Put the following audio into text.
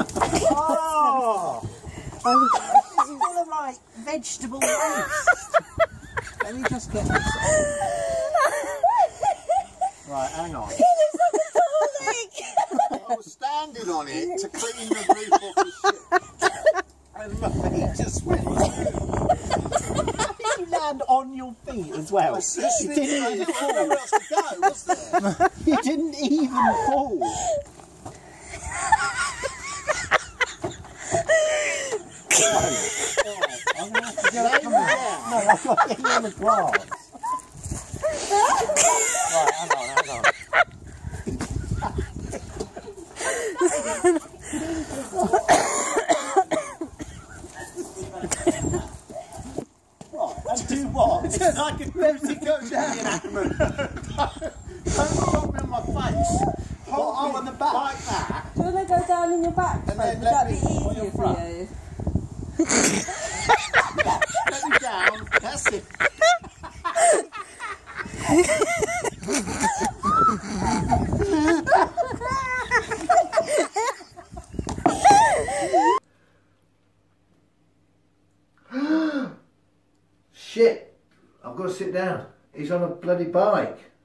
Oh! This is full of like vegetable waste. Let me just get this on. Right, hang on. It looks like a tall egg. I was standing on it to clean the roof off the ship. And my feet just went. Did you land on your feet as well? You didn't even fall. There was nowhere else to go, was there? You didn't even fall. I'm going to have to get up from there. No, I've got to get you on the grass. Right, hang on. Right, and do what? It's like a crazy goes down. Don't hold me on my face. Hold me on the back. Like that. Do you want to go down in your back? And then let me on your front. Let me down. That's it. Shit, I've got to sit down. He's on a bloody bike.